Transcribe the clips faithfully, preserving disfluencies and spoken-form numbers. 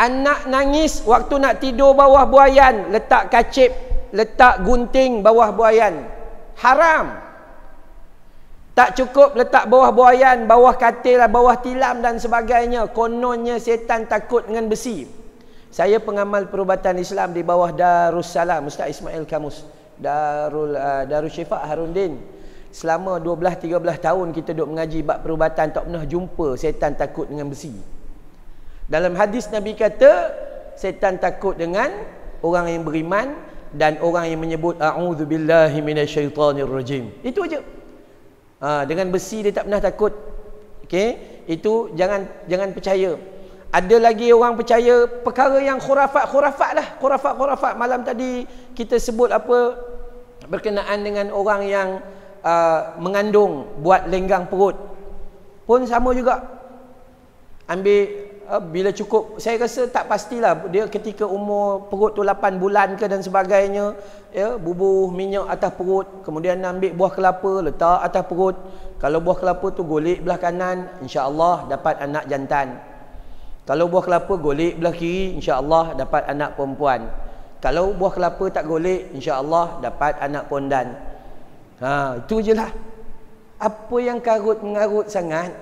Anak nangis waktu nak tidur bawah buayan, letak kacip, letak gunting bawah buayan. Haram. Tak cukup letak bawah buayan, bawah katil, bawah tilam dan sebagainya. Kononnya setan takut dengan besi. Saya pengamal perubatan Islam di bawah Darussalam, Ustaz Ismail Kamus, Darul uh, Darussyifa Harundin. Selama dua belas tiga belas tahun kita duduk mengaji bab perubatan, tak pernah jumpa setan takut dengan besi. Dalam hadis Nabi kata, setan takut dengan orang yang beriman dan orang yang menyebut A'udzubillahiminasyaitanirrajim. Itu aja. Ha, dengan besi dia tak pernah takut. Okey, itu jangan jangan percaya. Ada lagi orang percaya perkara yang khurafat-khurafat lah, khurafat-khurafat. Malam tadi kita sebut apa berkenaan dengan orang yang uh, mengandung buat lenggang perut. Pun sama juga. Ambil bila cukup, saya rasa tak pastilah dia ketika umur perut tu lapan bulan ke dan sebagainya, ya, bubuh minyak atas perut, kemudian ambil buah kelapa letak atas perut. Kalau buah kelapa tu golek belah kanan, insya-Allah dapat anak jantan. Kalau buah kelapa golek belah kiri, insya-Allah dapat anak perempuan. Kalau buah kelapa tak golek, insya-Allah dapat anak pondan. Ha, itu jelah. Apa yang karut mengarut sangat?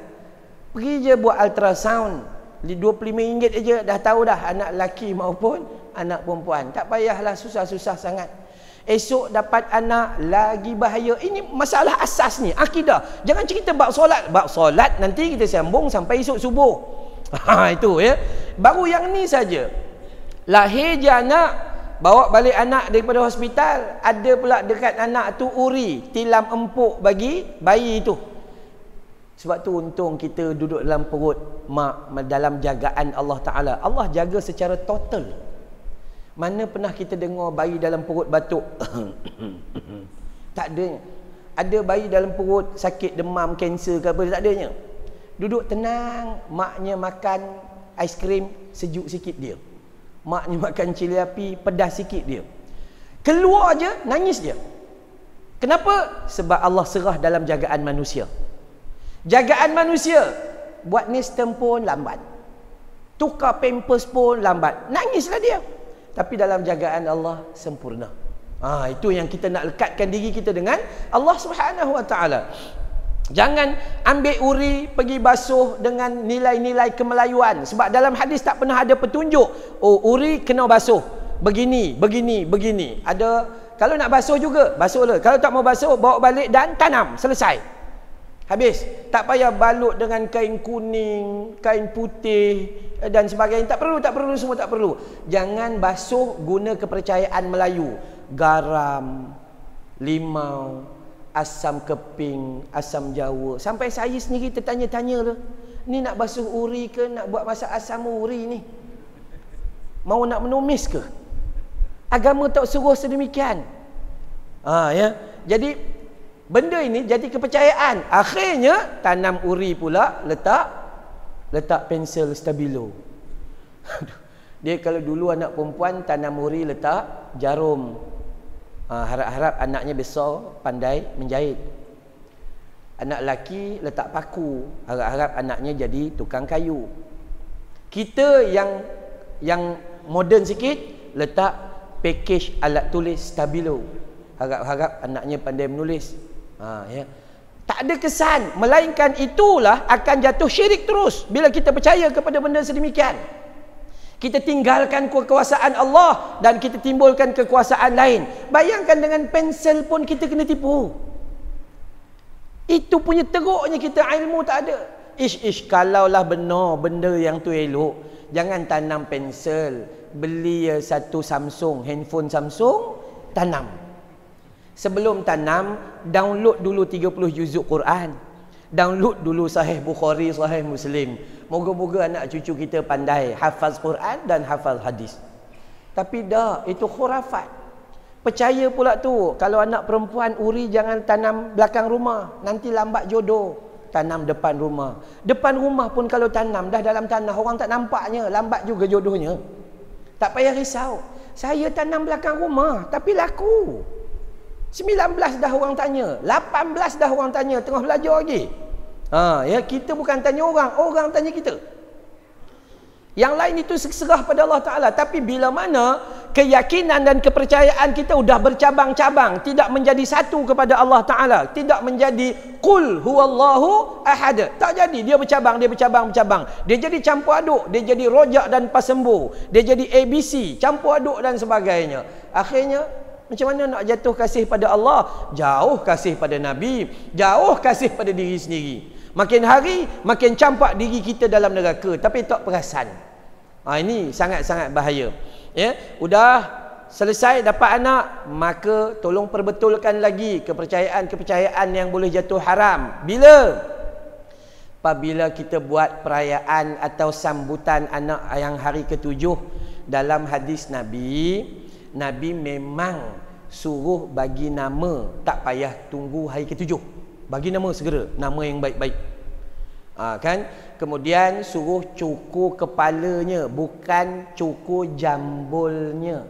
Pergi je buat ultrasound. dua puluh lima ringgit aja dah tahu dah anak lelaki maupun anak perempuan. Tak payahlah susah-susah sangat. Esok dapat anak lagi bahaya. Ini masalah asas ni, akidah. Jangan cerita bab solat. Bab solat nanti kita sambung sampai esok subuh. Ha, itu ya. Baru yang ni saja. Lahir je anak, bawa balik anak daripada hospital, ada pula dekat anak tu uri, tilam empuk bagi bayi itu. Sebab tu untung kita duduk dalam perut mak, dalam jagaan Allah Ta'ala. Allah jaga secara total. Mana pernah kita dengar bayi dalam perut batuk? Tak ada. Ada bayi dalam perut sakit demam, kanser ke apa, tak adanya. Duduk tenang, maknya makan aiskrim sejuk sikit dia. Maknya makan cili api pedas sikit dia. Keluar je nangis dia. Kenapa? Sebab Allah serah dalam jagaan manusia. Jagaan manusia, buat nestem pun lambat, tukar pampers pun lambat, nangislah dia. Tapi dalam jagaan Allah sempurna. Ha, itu yang kita nak lekatkan diri kita dengan Allah Subhanahu Wa Taala. Jangan ambil uri pergi basuh dengan nilai-nilai kemelayuan. Sebab dalam hadis tak pernah ada petunjuk. Oh, uri kena basuh begini, begini, begini. Ada. Kalau nak basuh juga, basuhlah. Kalau tak mau basuh, bawa balik dan tanam, selesai. Habis. Tak payah balut dengan kain kuning, kain putih dan sebagainya. Tak perlu, tak perlu, semua tak perlu. Jangan basuh guna kepercayaan Melayu. Garam, limau, asam keping, asam jawa. Sampai saya sendiri tertanya-tanya lah. Ni nak basuh uri ke? Nak buat masak asam uri ni? Mau nak menumis ke? Agama tak suruh sedemikian. Ha, ya. Jadi, benda ini jadi kepercayaan. Akhirnya tanam uri pula, letak letak pensel stabilo. Dia kalau dulu anak perempuan tanam uri letak jarum. Harap-harap anaknya besar pandai menjahit. Anak lelaki letak paku. Harap-harap anaknya jadi tukang kayu. Kita yang yang moden sikit letak package alat tulis stabilo. Harap-harap anaknya pandai menulis. Ha, ya. Tak ada kesan, melainkan itulah akan jatuh syirik terus bila kita percaya kepada benda sedemikian. Kita tinggalkan kekuasaan Allah dan kita timbulkan kekuasaan lain. Bayangkan dengan pensel pun kita kena tipu. Itu punya teruknya kita ilmu tak ada. Ish-ish, kalaulah benar benda yang tu elok, jangan tanam pensel. Beli satu Samsung, handphone Samsung, tanam. Sebelum tanam, download dulu tiga puluh juzuk Quran. Download dulu Sahih Bukhari, Sahih Muslim. Moga-moga anak cucu kita pandai hafaz Quran dan hafaz hadis. Tapi dah, itu khurafat. Percaya pula tu, kalau anak perempuan uri jangan tanam belakang rumah. Nanti lambat jodoh. Tanam depan rumah. Depan rumah pun kalau tanam, dah dalam tanah, orang tak nampaknya. Lambat juga jodohnya. Tak payah risau. Saya tanam belakang rumah, tapi laku. sembilan belas dah orang tanya, lapan belas dah orang tanya, tengah belajar lagi. Ha, ya, kita bukan tanya orang, orang tanya kita. Yang lain itu serah pada Allah Ta'ala. Tapi bila mana keyakinan dan kepercayaan kita sudah bercabang-cabang, tidak menjadi satu kepada Allah Ta'ala, tidak menjadi Qul huwallahu ahad, tak jadi. Dia bercabang, dia bercabang, bercabang. Dia jadi campur aduk, dia jadi rojak dan pasembuh, dia jadi A B C, campur aduk dan sebagainya. Akhirnya macam mana nak jatuh kasih pada Allah? Jauh kasih pada Nabi, jauh kasih pada diri sendiri. Makin hari, makin campak diri kita dalam neraka, tapi tak perasan. Ha, ini sangat-sangat bahaya. Ya, sudah selesai dapat anak, maka tolong perbetulkan lagi kepercayaan-kepercayaan yang boleh jatuh haram. Bila? Apabila kita buat perayaan atau sambutan anak yang hari ketujuh. Dalam hadis Nabi, Nabi memang suruh bagi nama, tak payah tunggu hari ketujuh. Bagi nama segera, nama yang baik-baik. Ha, kan? Kemudian suruh cukur kepalanya, bukan cukur jambulnya.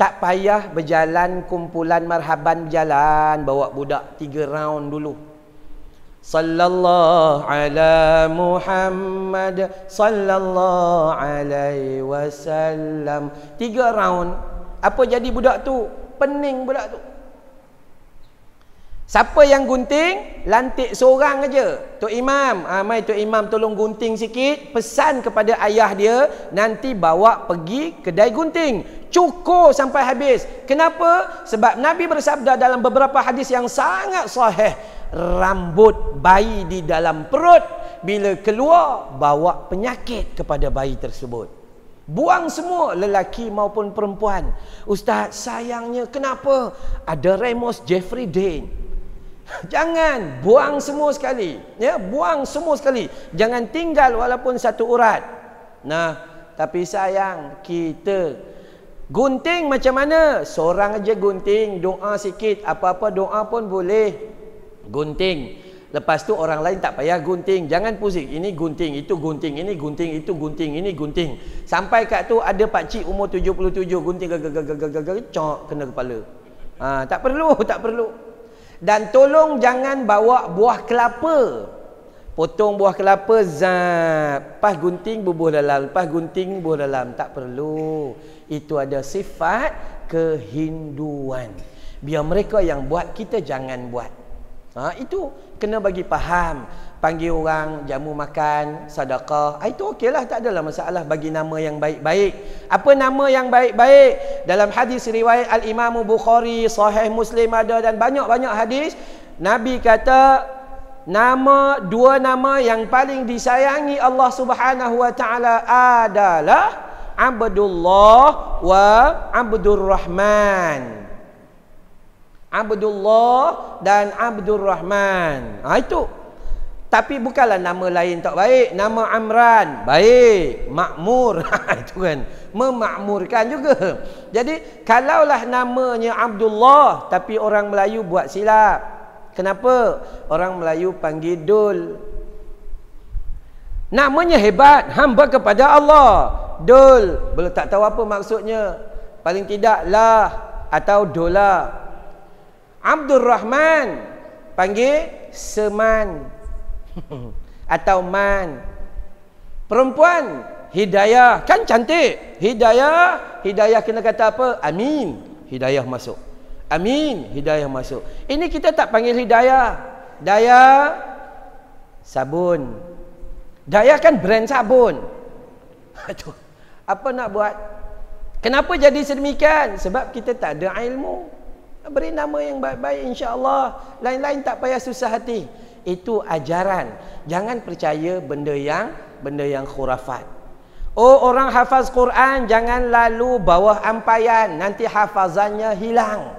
Tak payah berjalan kumpulan marhaban, berjalan bawa budak tiga round dulu. Sallallahu ala Muhammad, sallallahu alaihi wasallam. Tiga round. Apa jadi budak tu? Pening budak tu. Siapa yang gunting? Lantik seorang aja. Tok Imam, ah, mai Tok Imam tolong gunting sikit. Pesan kepada ayah dia, nanti bawa pergi kedai gunting. Cukur sampai habis. Kenapa? Sebab Nabi bersabda dalam beberapa hadis yang sangat sahih, rambut bayi di dalam perut, bila keluar, bawa penyakit kepada bayi tersebut. Buang semua, lelaki maupun perempuan. Ustaz, sayangnya kenapa? Ada Ramos Jeffrey Dane. Jangan buang semua sekali, ya, buang semua sekali. Jangan tinggal walaupun satu urat. Nah, tapi sayang kita gunting macam mana? Seorang aja gunting, doa sikit, apa-apa doa pun boleh. Gunting. Lepas tu orang lain tak payah gunting. Jangan pusing, ini gunting, itu gunting, ini gunting, itu gunting, ini gunting. Sampai kat tu ada pak cik umur tujuh puluh tujuh gunting gagagagagagag, cok kena kepala. Ah, tak perlu, tak perlu. Dan tolong jangan bawa buah kelapa. Potong buah kelapa, zap, lepas gunting bubuh dalam, lepas gunting bubuh dalam. Tak perlu. Itu ada sifat kehinduan. Biar mereka yang buat, kita jangan buat. Ha, itu kena bagi faham. Panggil orang, jamu makan, sedekah, itu okeylah, tak adalah masalah. Bagi nama yang baik-baik. Apa nama yang baik-baik? Dalam hadis riwayat Al-Imam Bukhari, Sahih Muslim ada, dan banyak-banyak hadis, Nabi kata nama, dua nama yang paling disayangi Allah Subhanahu wa taala adalah Abdullah wa Abdurrahman. Abdullah dan Abdurrahman. Ha, itu. Tapi bukanlah nama lain tak baik. Nama Amran baik, makmur. Itu kan memakmurkan juga. Jadi kalaulah namanya Abdullah tapi orang Melayu buat silap. Kenapa? Orang Melayu panggil Dul. Namanya hebat, hamba kepada Allah. Dul, belum tak tahu apa maksudnya. Paling tidak lah atau dola. Abdul Rahman panggil Seman atau Man. Perempuan Hidayah, kan cantik. Hidayah, Hidayah kena kata apa? Amin, Hidayah masuk. Amin, Hidayah masuk. Ini kita tak panggil Hidayah. Daya sabun. Daya kan brand sabun. Aduh, apa nak buat? Kenapa jadi sedemikian? Sebab kita tak ada ilmu. Beri nama yang baik-baik, insyaAllah. Lain-lain tak payah susah hati. Itu ajaran. Jangan percaya benda yang benda yang khurafat. Oh, orang hafaz Quran, jangan lalu bawah ampaian, nanti hafazannya hilang.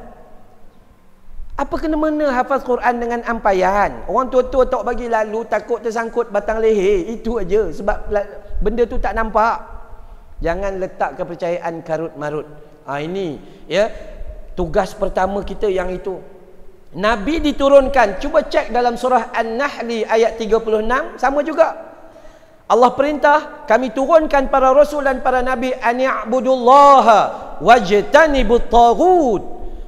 Apa kena-mena hafaz Quran dengan ampaian? Orang tua-tua tak bagi lalu, takut tersangkut batang leher. Itu aja. Sebab benda tu tak nampak. Jangan letak kepercayaan karut-marut. Ha, ini, ya. Tugas pertama kita yang itu. Nabi diturunkan. Cuba cek dalam surah an nahl ayat tiga puluh enam. Sama juga. Allah perintah, kami turunkan para rasul dan para nabi, ani'budullaha wajtanibut taghut.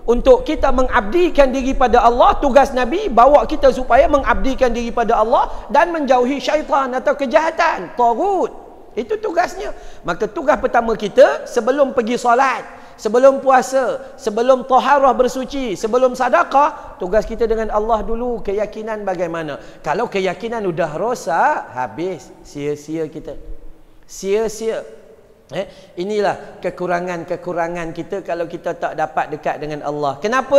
untuk kita mengabdikan diri pada Allah. Tugas Nabi bawa kita supaya mengabdikan diri pada Allah dan menjauhi syaitan atau kejahatan, tarut. Itu tugasnya. Maka tugas pertama kita sebelum pergi solat, sebelum puasa, sebelum taharah bersuci, sebelum sedekah, tugas kita dengan Allah dulu. Keyakinan bagaimana? Kalau keyakinan sudah rosak, habis, sia-sia kita, sia-sia. eh? Inilah kekurangan-kekurangan kita kalau kita tak dapat dekat dengan Allah. Kenapa?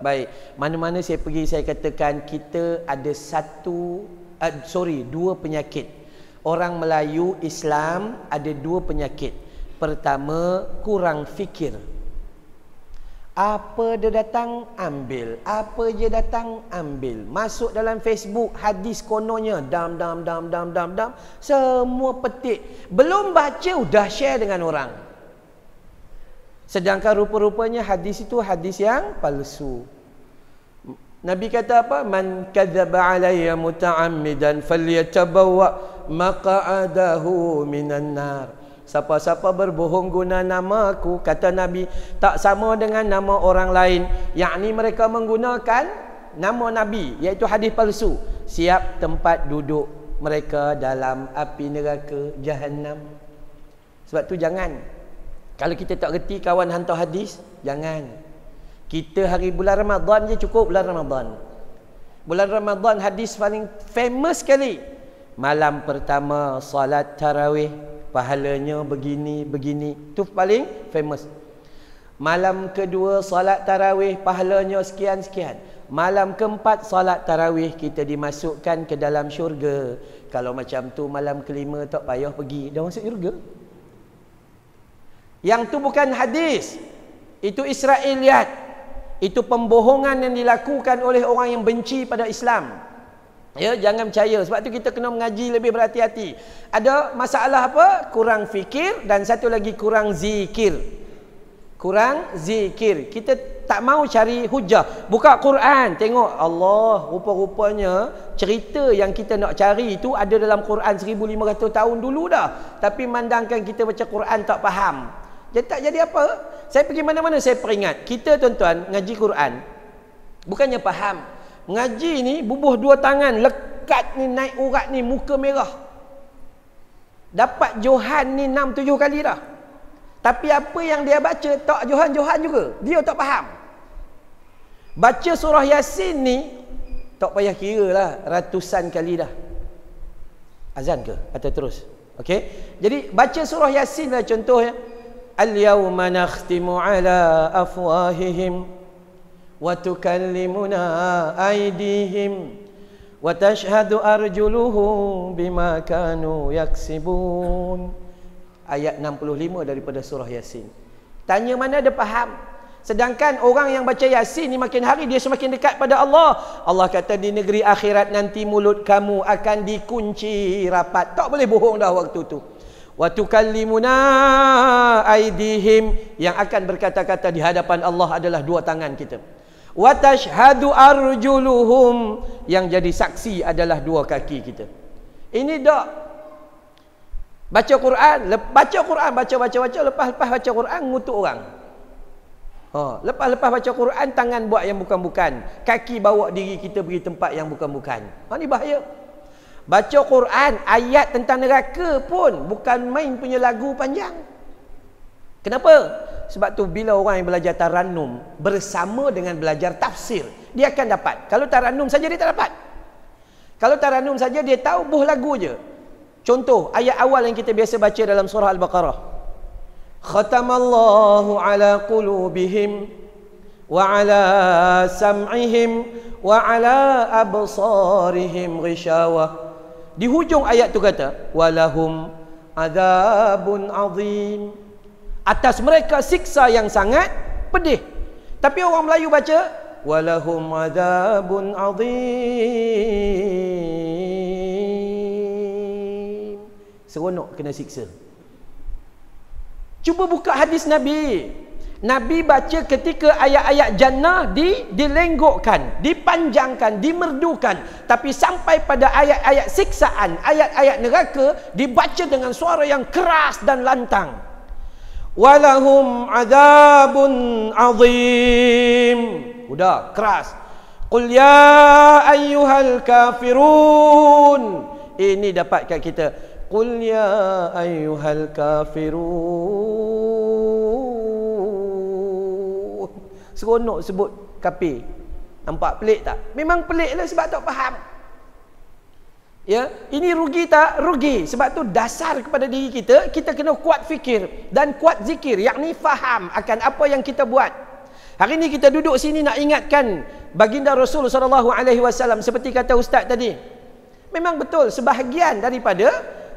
Baik, mana-mana saya pergi saya katakan kita ada satu uh, sorry, dua penyakit. Orang Melayu Islam ada dua penyakit. Pertama, kurang fikir. Apa dia datang, ambil. Apa dia datang, ambil. Masuk dalam Facebook, hadis kononnya, dam, dam, dam, dam, dam, dam. Semua petik. Belum baca, dah share dengan orang. Sedangkan rupa-rupanya hadis itu hadis yang palsu. Nabi kata apa? Man kadzaba alayya muta'ammidan falyatabawwa maq'adahu minan nar. Siapa-siapa berbohong guna nama aku, kata Nabi, tak sama dengan nama orang lain. Yakni mereka menggunakan nama Nabi, iaitu hadis palsu. Siap tempat duduk mereka dalam api neraka Jahannam. Sebab tu jangan. Kalau kita tak reti kawan hantar hadis, jangan. Kita hari bulan Ramadan je cukup, bulan Ramadan. Bulan Ramadan hadis paling famous sekali. Malam pertama salat tarawih, pahalanya begini, begini. Itu paling famous. Malam kedua, solat tarawih, pahalanya sekian, sekian. Malam keempat, solat tarawih, kita dimasukkan ke dalam syurga. Kalau macam tu, malam kelima tak payah pergi, dah masuk syurga. Yang tu bukan hadis. Itu Israiliyat. Itu pembohongan yang dilakukan oleh orang yang benci pada Islam. Ya, jangan percaya. Sebab tu kita kena mengaji lebih berhati-hati. Ada masalah apa? Kurang fikir, dan satu lagi kurang zikir. Kurang zikir. Kita tak mau cari hujah. Buka Quran, tengok Allah, rupa-rupanya cerita yang kita nak cari itu ada dalam Quran seribu lima ratus tahun dulu dah. Tapi mandangkan kita baca Quran tak faham. Jadi tak jadi apa? Saya pergi mana-mana saya peringat, kita tuan-tuan ngaji Quran bukannya faham. Ngaji ni bubuh dua tangan, lekat ni, naik urat ni, muka merah. Dapat Johan ni enam tujuh kali dah. Tapi apa yang dia baca tak Johan-Johan juga. Dia tak faham. Baca surah Yasin ni tak payah kira lah, ratusan kali dah. Azan ke? Atau terus? Okey. Jadi baca surah Yasin lah contohnya. Al-yawma nakhtimu ala afwahihim wa tukallimuna aydihim wa tashhadu arjuluhum bima kanu yaksibun. Ayat enam puluh lima daripada surah Yasin. Tanya mana dia faham? Sedangkan orang yang baca Yasin ni makin hari dia semakin dekat pada Allah. Allah kata di negeri akhirat nanti mulut kamu akan dikunci rapat. Tak boleh bohong dah waktu tu. Wa tukallimuna aydihim, yang akan berkata-kata di hadapan Allah adalah dua tangan kita. Wa tashhadu arjuluhum, yang jadi saksi adalah dua kaki kita. Ini dak baca Quran, baca Quran, baca-baca-baca, lepas-lepas baca Quran ngutuk orang. Ha, lepas-lepas baca Quran tangan buat yang bukan-bukan, kaki bawa diri kita pergi tempat yang bukan-bukan. Ha, ni bahaya. Baca Quran, ayat tentang neraka pun bukan main punya lagu panjang. Kenapa? Sebab tu bila orang yang belajar tarannum bersama dengan belajar tafsir, dia akan dapat. Kalau tarannum saja dia tak dapat. Kalau tarannum saja dia tahu buh lagu je. Contoh, ayat awal yang kita biasa baca dalam surah Al-Baqarah. Khatamallahu ala qulubihim wa ala sam'ihim wa ala absarihim ghishawah. Di hujung ayat tu kata, walahum adzabun azim. Atas mereka siksa yang sangat pedih. Tapi orang Melayu baca, walahum adzabun azim. Seronok kena siksa. Cuba buka hadis Nabi. Nabi baca ketika ayat-ayat jannah di, dilenggokkan, dipanjangkan, dimerdukan. Tapi sampai pada ayat-ayat siksaan, ayat-ayat neraka, dibaca dengan suara yang keras dan lantang. walahum azabun azim. Udah keras. Qul ya ayyuhal kafirun. Ini dapatkan kita. Qul ya ayyuhal kafirun. Seronok sebut kafir. Nampak pelik tak? Memang pelik lah sebab tak faham. Ya, ini rugi tak? Rugi. Sebab tu dasar kepada diri kita, kita kena kuat fikir dan kuat zikir, yakni faham akan apa yang kita buat. Hari ini kita duduk sini nak ingatkan baginda Rasul sallallahu alaihi wasallam, seperti kata ustaz tadi. Memang betul sebahagian daripada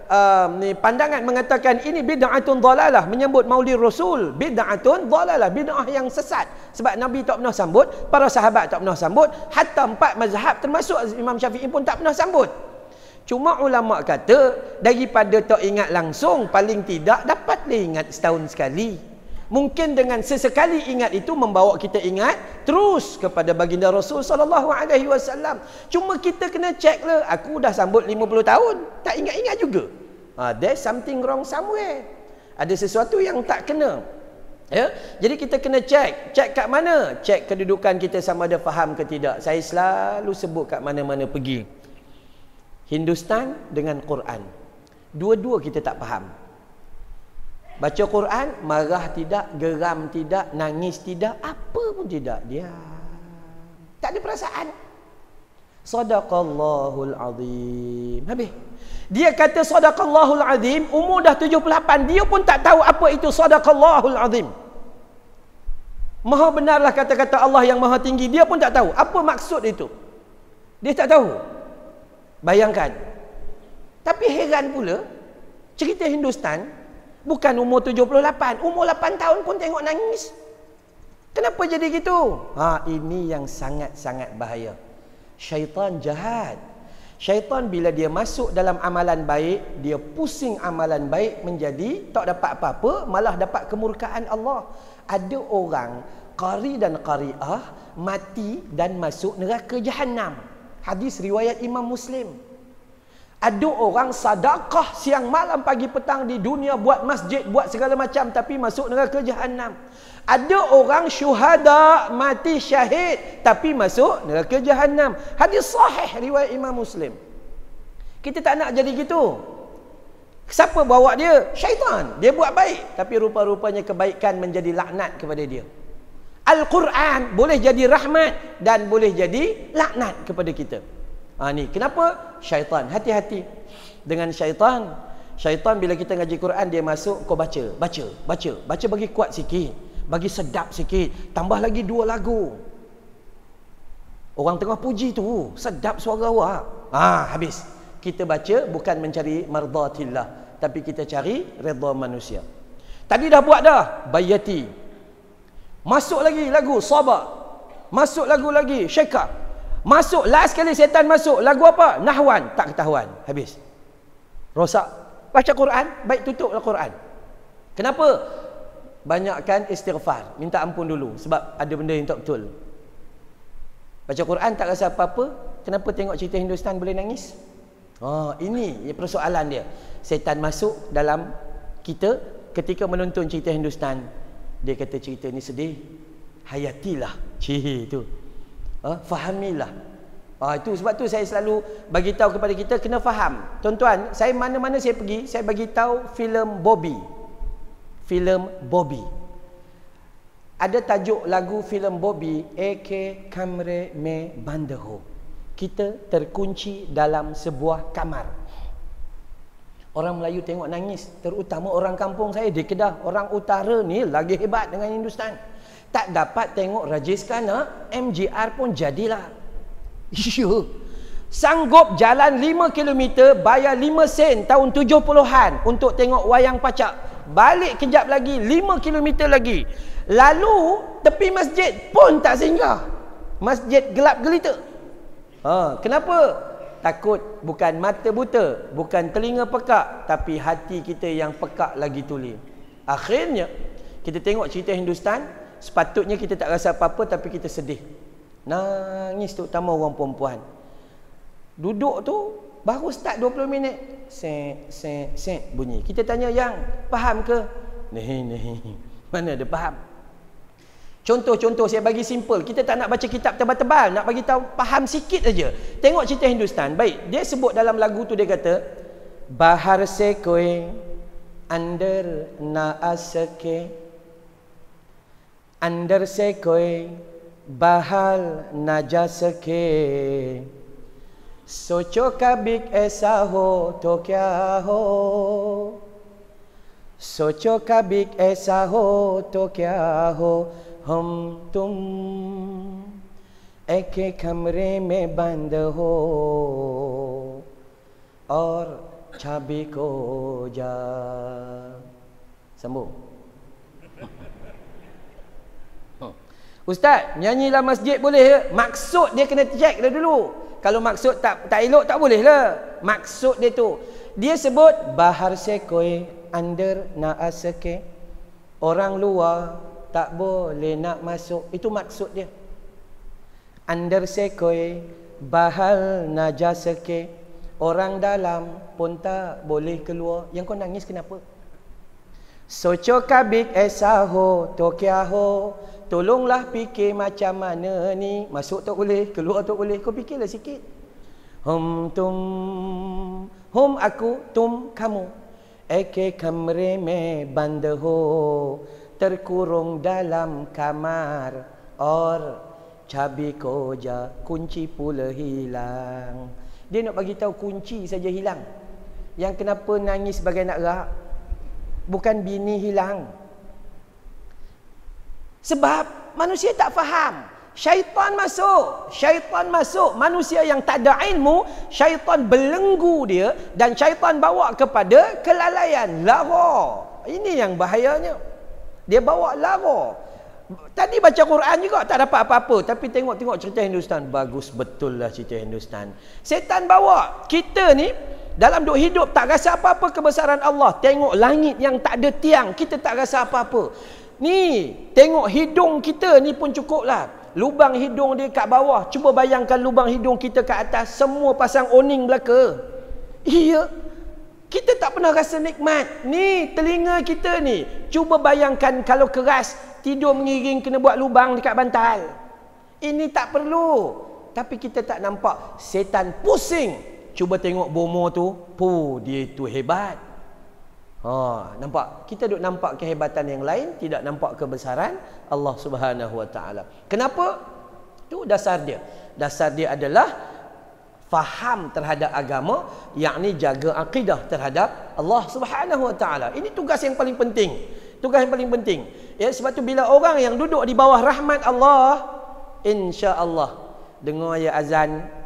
uh, pandangan mengatakan ini bid'atun dhalalah, menyambut maulid Rasul, bid'atun dhalalah, bid'ah yang sesat. Sebab Nabi tak pernah sambut, para sahabat tak pernah sambut, hatta empat mazhab termasuk Imam Syafi'i pun tak pernah sambut. Cuma ulama kata daripada tak ingat langsung, paling tidak dapat diingat setahun sekali. Mungkin dengan sesekali ingat itu membawa kita ingat terus kepada baginda Rasul sallallahu alaihi wasallam. Cuma kita kena cek lah. Aku dah sambut lima puluh tahun. Tak ingat-ingat juga. Ha, there's something wrong somewhere. Ada sesuatu yang tak kena. Ya? Jadi kita kena cek. Cek kat mana? Cek kedudukan kita sama ada faham ke tidak. Saya selalu sebut kat mana-mana pergi. Hindustan dengan Quran. Dua-dua kita tak faham. Baca Quran, marah tidak, geram tidak, nangis tidak, apa pun tidak. Dia tak ada perasaan. Sadaqallahul Azim. Habis. Dia kata Sadaqallahul Azim, umur dah tujuh puluh lapan, dia pun tak tahu apa itu Sadaqallahul Azim. Maha benarlah kata-kata Allah yang maha tinggi, dia pun tak tahu apa maksud itu. Dia tak tahu. Bayangkan. Tapi heran pula, cerita Hindustan, bukan umur tujuh puluh lapan, umur lapan tahun pun tengok nangis. Kenapa jadi gitu? Ha, ini yang sangat-sangat bahaya. Syaitan jahat. Syaitan bila dia masuk dalam amalan baik, dia pusing amalan baik menjadi tak dapat apa-apa, malah dapat kemurkaan Allah. Ada orang qari dan qariah mati dan masuk neraka Jahannam. Hadis riwayat Imam Muslim. Ada orang sadaqah siang malam pagi petang di dunia, buat masjid, buat segala macam, tapi masuk neraka Jahannam. Ada orang syuhada, mati syahid, tapi masuk neraka Jahannam. Hadis sahih riwayat Imam Muslim. Kita tak nak jadi gitu. Siapa bawa dia? Syaitan. Dia buat baik, tapi rupa-rupanya kebaikan menjadi laknat kepada dia. Al-Quran boleh jadi rahmat dan boleh jadi laknat kepada kita. Ha, ni kenapa syaitan. Hati-hati dengan syaitan. Syaitan bila kita ngaji Quran, dia masuk, kau baca, baca, baca, baca bagi kuat sikit, bagi sedap sikit, tambah lagi dua lagu. Orang tengah puji tu, sedap suara awak. Ha, habis. Kita baca bukan mencari mardatillah, tapi kita cari redha manusia. Tadi dah buat dah, bayati. Masuk lagi lagu sabah. Masuk lagu lagi syekah. Masuk, last kali setan masuk, lagu apa? Nahwan, tak ketahuan. Habis. Rosak. Baca Quran, baik tutuplah Quran. Kenapa? Banyakkan istighfar. Minta ampun dulu, sebab ada benda yang tak betul. Baca Quran tak rasa apa-apa, kenapa tengok cerita Hindustan boleh nangis? Oh, ini persoalan dia. Setan masuk dalam kita ketika menonton cerita Hindustan. Dia kata cerita ni sedih. Hayatilah. Cih, tu. Ha? Fahamilah. Ha, itu sebab tu saya selalu bagi tahu kepada kita kena faham. Tuan-tuan, saya mana-mana saya pergi, saya bagi tahu filem Bobby. Filem Bobby. Ada tajuk lagu filem Bobby, Eke Kamre Me Bandeho. Kita terkunci dalam sebuah kamar. Orang Melayu tengok nangis, terutama orang kampung saya di Kedah, orang utara ni lagi hebat dengan Hindustan. Tak dapat tengok Rajis kerana M G R pun jadilah. Isu. Sanggup jalan lima kilometer, bayar lima sen tahun tujuh puluhan untuk tengok wayang pacak. Balik kejap lagi, lima kilometer lagi. Lalu tepi masjid pun tak singgah. Masjid gelap gelita. Ha, kenapa? Takut bukan mata buta, bukan telinga pekak, tapi hati kita yang pekak lagi tuli. Akhirnya, kita tengok cerita Hindustan. Sepatutnya kita tak rasa apa-apa, tapi kita sedih. Nangis, terutama orang perempuan. Duduk tu, baru start dua puluh minit. Sek, sek, sek bunyi. Kita tanya, yang faham ke? Ni ni. Mana dia faham? Contoh-contoh saya bagi simple. Kita tak nak baca kitab tebal-tebal, nak bagi tahu faham sikit aja. Tengok cerita Hindustan. Baik, dia sebut dalam lagu tu dia kata bahar se koi under na asake under se koi bahal na ja sake socho kabik aisa ho to kya ho socho kabik aisa ho to kya ho हम तुम एक कमरे में बंद हो और छाबी को जा sambung. Ustaz, nyanyi dalam masjid boleh ke? Maksud dia kena check dah dulu. Kalau maksud tak tak elok tak boleh lah. Maksud dia tu. Dia sebut bahar sekoi under naasake. Orang luar tak boleh nak masuk. Itu maksud dia. Under sekoi bahal najasake. Orang dalam pun tak boleh keluar. Yang kau nangis kenapa? Socho kabik esaho tokiaho. Tolonglah fikir macam mana ni. Masuk tak boleh, keluar tak boleh. Kau fikirlah sikit. Hum tum. Hum aku, tum kamu. Eke kamre me bandaho. Terkurung dalam kamar, or cabi koja, kunci pula hilang. Dia nak bagi tahu kunci saja hilang. Yang kenapa nangis sebagai nak rak? Bukan bini hilang. Sebab manusia tak faham. Syaitan masuk, syaitan masuk. Manusia yang tak ada ilmu, syaitan belenggu dia dan syaitan bawa kepada kelalaian, lara. Ini yang bahayanya. Dia bawa lara. Tadi baca Quran juga tak dapat apa-apa. Tapi tengok-tengok cerita Hindustan. Bagus betul lah cerita Hindustan. Setan bawa. Kita ni dalam duk hidup tak rasa apa-apa kebesaran Allah. Tengok langit yang tak ada tiang. Kita tak rasa apa-apa. Ni tengok hidung kita ni pun cukup lah. Lubang hidung dia kat bawah. Cuba bayangkan lubang hidung kita kat atas. Semua pasang oning belaka. Iya. Kita tak pernah rasa nikmat. Ni telinga kita ni. Cuba bayangkan kalau keras tidur mengiring kena buat lubang dekat bantal. Ini tak perlu. Tapi kita tak nampak. Setan pusing. Cuba tengok bomo tu. Puh, dia tu hebat. Ha, nampak? Kita duk nampak kehebatan yang lain, tidak nampak kebesaran Allah Subhanahu Wa Taala. Kenapa? Tu dasar dia. Dasar dia adalah faham terhadap agama, yakni jaga akidah terhadap Allah Subhanahu Wa Taala. Ini tugas yang paling penting. Tugas yang paling penting. Ya, sebab tu bila orang yang duduk di bawah rahmat Allah, insya-Allah dengar ya azan